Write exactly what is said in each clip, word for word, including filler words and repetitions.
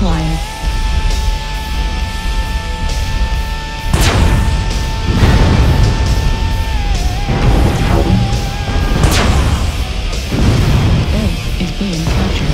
acquired. Earth is being captured.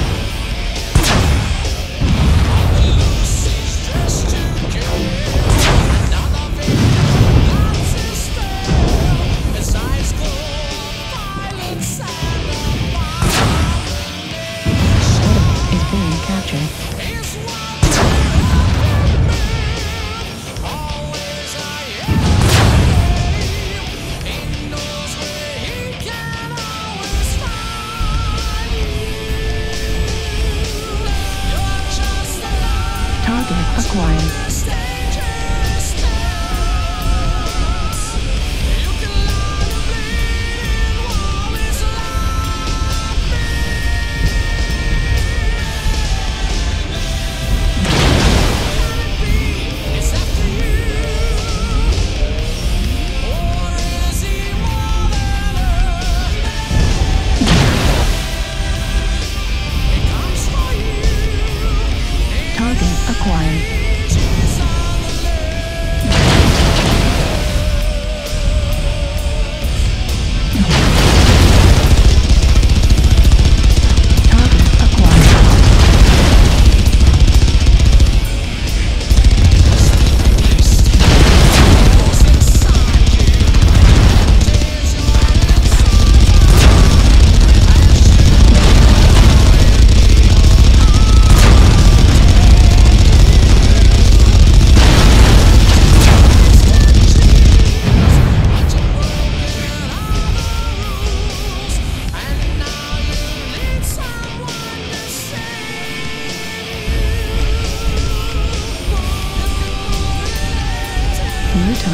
New target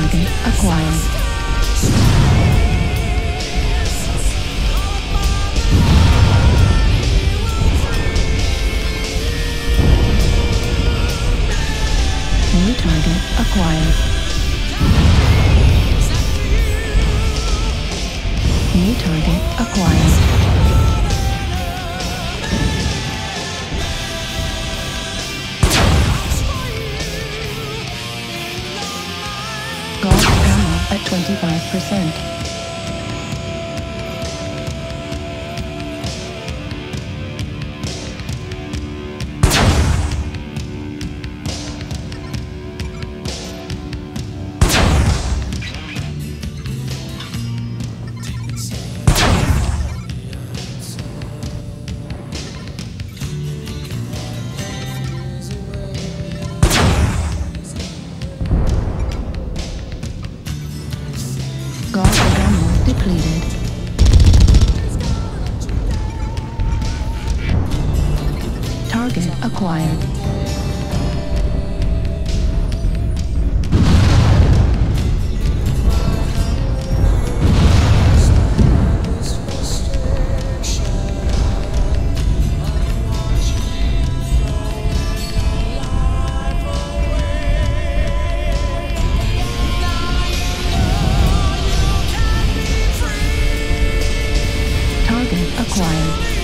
acquired. New target acquired. New target acquired. At twenty-five percent. Depleted. Target acquired. Acquired.